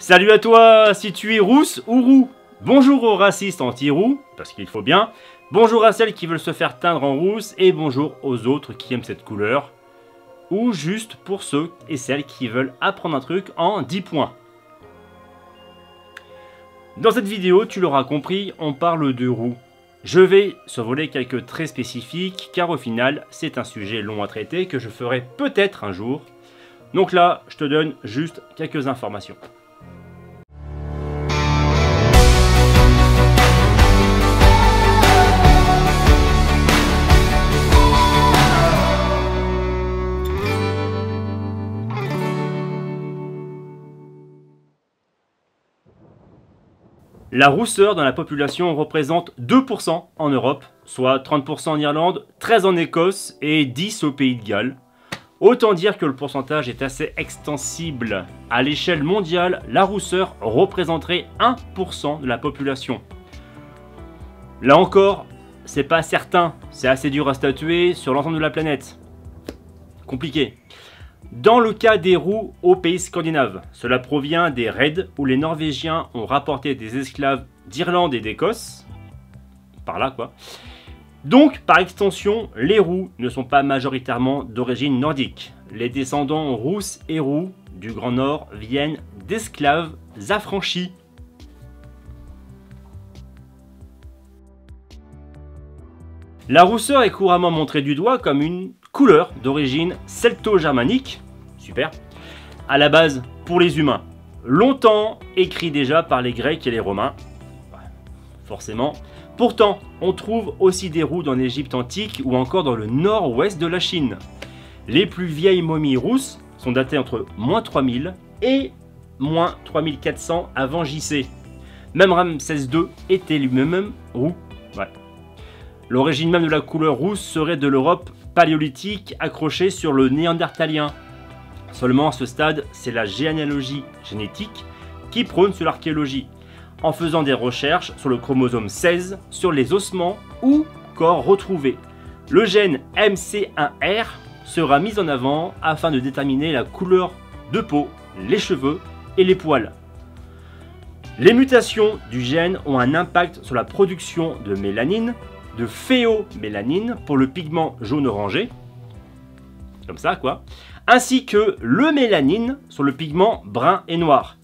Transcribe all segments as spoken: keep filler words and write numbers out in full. Salut à toi si tu es rousse ou roux. Bonjour aux racistes anti-roux, parce qu'il faut bien. Bonjour à celles qui veulent se faire teindre en rousse. Et bonjour aux autres qui aiment cette couleur. Ou juste pour ceux et celles qui veulent apprendre un truc en dix points. Dans cette vidéo, tu l'auras compris, on parle de roux. Je vais survoler quelques traits spécifiques, car au final, c'est un sujet long à traiter que je ferai peut-être un jour. Donc là, je te donne juste quelques informations. La rousseur dans la population représente deux pour cent en Europe, soit trente pour cent en Irlande, treize pour cent en Écosse et dix pour cent au Pays de Galles. Autant dire que le pourcentage est assez extensible. À l'échelle mondiale, la rousseur représenterait un pour cent de la population. Là encore, c'est pas certain, c'est assez dur à statuer sur l'ensemble de la planète. Compliqué. Dans le cas des roux aux pays scandinaves, cela provient des raids où les Norvégiens ont rapporté des esclaves d'Irlande et d'Écosse. Par là quoi. Donc par extension, les roux ne sont pas majoritairement d'origine nordique. Les descendants rousses et roux du Grand Nord viennent d'esclaves affranchis. La rousseur est couramment montrée du doigt comme une couleur d'origine celto-germanique, super, à la base pour les humains. Longtemps écrit déjà par les Grecs et les Romains, forcément. Pourtant, on trouve aussi des roux dans l'Égypte antique ou encore dans le nord-ouest de la Chine. Les plus vieilles momies rousses sont datées entre moins trois mille et moins trois mille quatre cents avant J C. Même Ramsès deux était lui-même roux. Ouais. L'origine même de la couleur rousse serait de l'Europe paléolithique accrochée sur le néandertalien. Seulement à ce stade, c'est la généalogie génétique qui prône sur l'archéologie, en faisant des recherches sur le chromosome seize, sur les ossements ou corps retrouvés. Le gène M C un R sera mis en avant afin de déterminer la couleur de peau, les cheveux et les poils. Les mutations du gène ont un impact sur la production de mélanine, de phéomélanine pour le pigment jaune-orangé, comme ça quoi, ainsi que le mélanine sur le pigment brun et noir.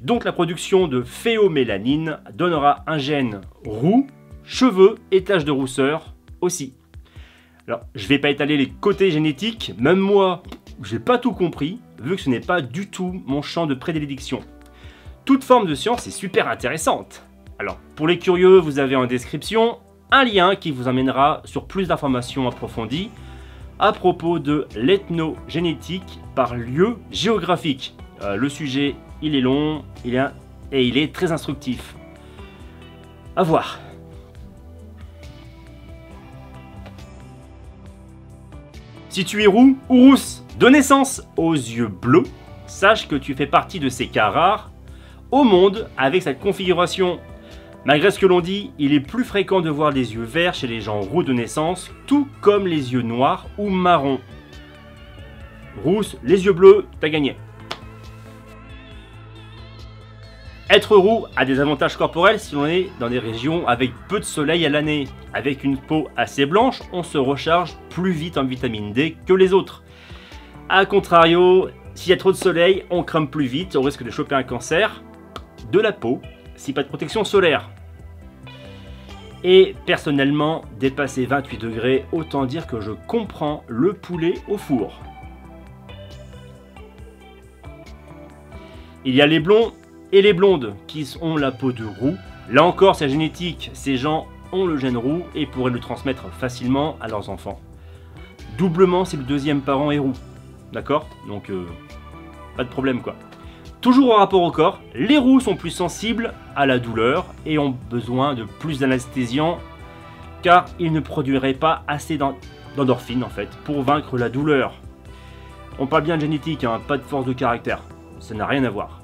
Donc la production de phéomélanine donnera un gène roux, cheveux et taches de rousseur aussi. Alors je vais pas étaler les côtés génétiques, même moi j'ai pas tout compris, vu que ce n'est pas du tout mon champ de prédilection. Toute forme de science est super intéressante. Alors pour les curieux, vous avez en description un lien qui vous amènera sur plus d'informations approfondies à propos de l'ethnogénétique par lieu géographique. Euh, le sujet, il est long il est un... et il est très instructif. À voir. Si tu es roux ou rousse de naissance aux yeux bleus, sache que tu fais partie de ces cas rares au monde avec cette configuration. Malgré ce que l'on dit, il est plus fréquent de voir les yeux verts chez les gens roux de naissance, tout comme les yeux noirs ou marrons. Rousse, les yeux bleus, t'as gagné. Être roux a des avantages corporels si l'on est dans des régions avec peu de soleil à l'année. Avec une peau assez blanche, on se recharge plus vite en vitamine D que les autres. A contrario, s'il y a trop de soleil, on crame plus vite, on risque de choper un cancer de la peau. Si pas de protection solaire. Et personnellement, dépasser vingt-huit degrés, autant dire que je comprends le poulet au four. Il y a les blonds et les blondes qui ont la peau de roux. Là encore, c'est génétique. Ces gens ont le gène roux et pourraient le transmettre facilement à leurs enfants. Doublement si le deuxième parent est roux. D'accord? Donc, euh, pas de problème quoi. Toujours en rapport au corps, les roux sont plus sensibles à la douleur et ont besoin de plus d'anesthésiants car ils ne produiraient pas assez d'endorphines en fait pour vaincre la douleur. On parle bien de génétique, hein, pas de force de caractère, ça n'a rien à voir.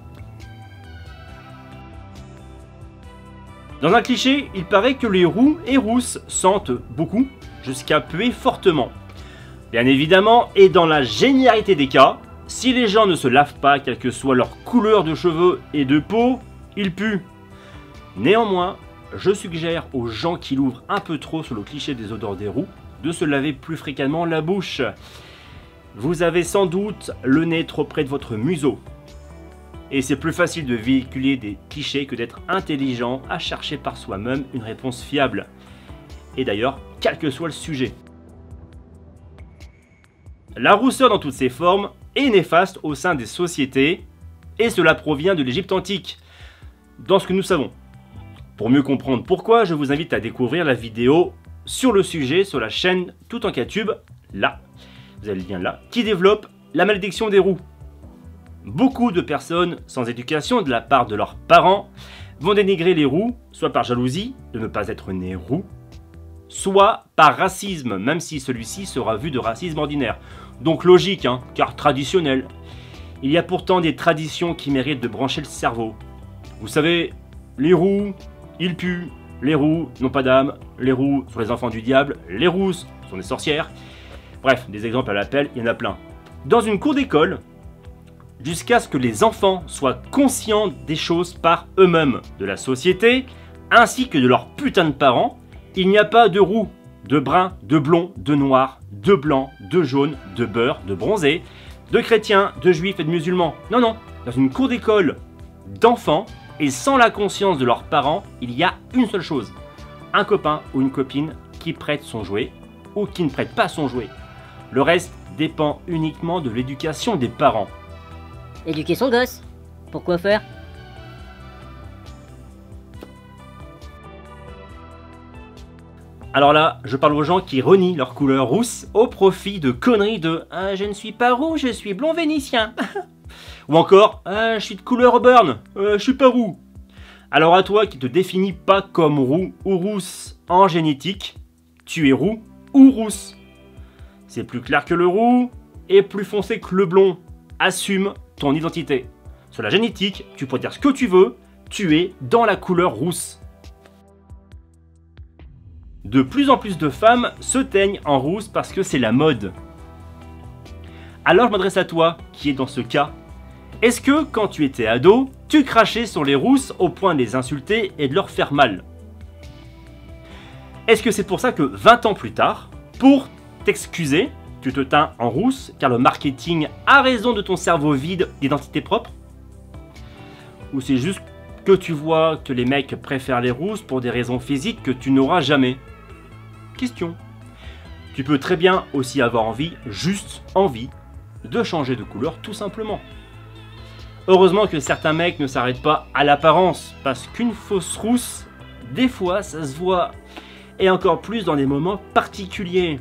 Dans un cliché, il paraît que les roux et rousses sentent beaucoup, jusqu'à puer fortement. Bien évidemment, et dans la généralité des cas, Si les gens ne se lavent pas, quelle que soit leur couleur de cheveux et de peau, ils puent. Néanmoins, je suggère aux gens qui l'ouvrent un peu trop sur le cliché des odeurs des roues de se laver plus fréquemment la bouche. Vous avez sans doute le nez trop près de votre museau. Et c'est plus facile de véhiculer des clichés que d'être intelligent à chercher par soi-même une réponse fiable. Et d'ailleurs, quel que soit le sujet. La rousseur dans toutes ses formes est néfaste au sein des sociétés, et cela provient de l'Égypte antique, dans ce que nous savons. Pour mieux comprendre pourquoi, je vous invite à découvrir la vidéo sur le sujet sur la chaîne Tout en Quat Tube, là, vous avez le lien là, qui développe la malédiction des roues. Beaucoup de personnes sans éducation de la part de leurs parents vont dénigrer les roux, soit par jalousie de ne pas être né roux, soit par racisme, même si celui-ci sera vu de racisme ordinaire. Donc logique, hein, car traditionnel. Il y a pourtant des traditions qui méritent de brancher le cerveau. Vous savez, les roux, ils puent, les roux n'ont pas d'âme, les roux sont les enfants du diable, les rousses sont des sorcières. Bref, des exemples à l'appel, il y en a plein. Dans une cour d'école, jusqu'à ce que les enfants soient conscients des choses par eux-mêmes, de la société, ainsi que de leurs putains de parents, il n'y a pas de roux, de brun, de blond, de noir, de blanc, de jaune, de beurre, de bronzé, de chrétiens, de juifs et de musulmans. Non, non, dans une cour d'école d'enfants, et sans la conscience de leurs parents, il y a une seule chose. Un copain ou une copine qui prête son jouet, ou qui ne prête pas son jouet. Le reste dépend uniquement de l'éducation des parents. Éduquer son gosse. Pourquoi faire? Alors là, je parle aux gens qui renient leur couleur rousse au profit de conneries de ah, « je ne suis pas roux, je suis blond vénitien » ou encore ah, « je suis de couleur burn, euh, je suis pas roux ». Alors à toi qui te définis pas comme roux ou rousse en génétique, tu es roux ou rousse. C'est plus clair que le roux et plus foncé que le blond. Assume ton identité. Sur la génétique, tu pourrais dire ce que tu veux, tu es dans la couleur rousse. De plus en plus de femmes se teignent en rousse parce que c'est la mode. Alors je m'adresse à toi, qui est dans ce cas. Est-ce que quand tu étais ado, tu crachais sur les rousses au point de les insulter et de leur faire mal? Est-ce que c'est pour ça que vingt ans plus tard, pour t'excuser, tu te teins en rousse car le marketing a raison de ton cerveau vide d'identité propre? Ou c'est juste que tu vois que les mecs préfèrent les rousses pour des raisons physiques que tu n'auras jamais? Question. Tu peux très bien aussi avoir envie, juste envie, de changer de couleur tout simplement. Heureusement que certains mecs ne s'arrêtent pas à l'apparence parce qu'une fausse rousse, des fois ça se voit, et encore plus dans des moments particuliers.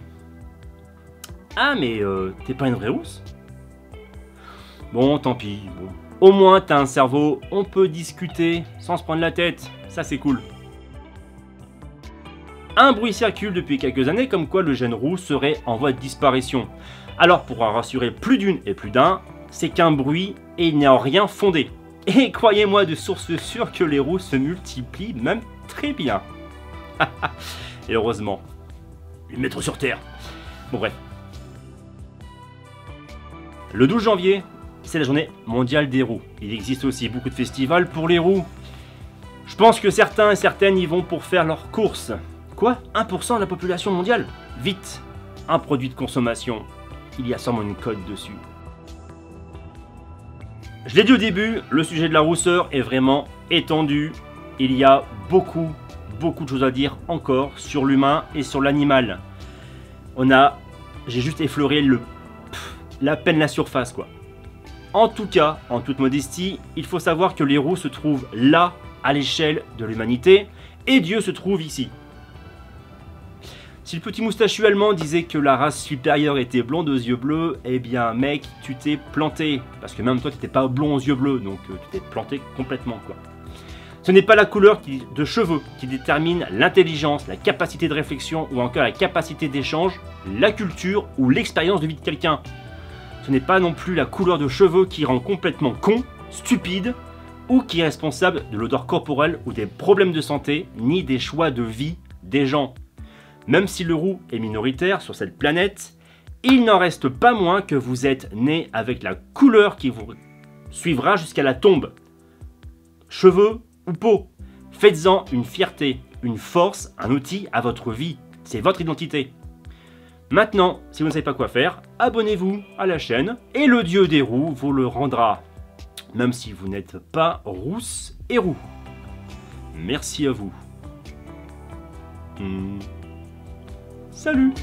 Ah mais euh, t'es pas une vraie rousse? Bon tant pis, bon. Au moins t'as un cerveau, on peut discuter sans se prendre la tête, ça c'est cool. Un bruit circule depuis quelques années comme quoi le gène roux serait en voie de disparition. Alors pour en rassurer plus d'une et plus d'un, c'est qu'un bruit et il n'y a en rien fondé. Et croyez-moi de source sûre que les roux se multiplient même très bien. Et heureusement, ils mettent sur terre. Bon bref. Le douze janvier, c'est la journée mondiale des roux. Il existe aussi beaucoup de festivals pour les roux. Je pense que certains et certaines y vont pour faire leurs courses. Quoi? un pour cent de la population mondiale? Vite! Un produit de consommation. Il y a sûrement une cote dessus. Je l'ai dit au début, le sujet de la rousseur est vraiment étendu. Il y a beaucoup, beaucoup de choses à dire encore sur l'humain et sur l'animal. On a... J'ai juste effleuré le... la peine la surface quoi. En tout cas, en toute modestie, il faut savoir que les roux se trouvent là, à l'échelle de l'humanité, et Dieu se trouve ici. Si le petit moustachu allemand disait que la race supérieure était blonde aux yeux bleus, eh bien mec, tu t'es planté, parce que même toi tu t'étais pas blond aux yeux bleus, donc euh, tu t'es planté complètement quoi. Ce n'est pas la couleur qui, de cheveux qui détermine l'intelligence, la capacité de réflexion ou encore la capacité d'échange, la culture ou l'expérience de vie de quelqu'un. Ce n'est pas non plus la couleur de cheveux qui rend complètement con, stupide, ou qui est responsable de l'odeur corporelle ou des problèmes de santé, ni des choix de vie des gens. Même si le roux est minoritaire sur cette planète, il n'en reste pas moins que vous êtes né avec la couleur qui vous suivra jusqu'à la tombe. Cheveux ou peau, faites-en une fierté, une force, un outil à votre vie. C'est votre identité. Maintenant, si vous ne savez pas quoi faire, abonnez-vous à la chaîne et le dieu des roues vous le rendra. Même si vous n'êtes pas rousse et roux. Merci à vous. Mmh. Salut!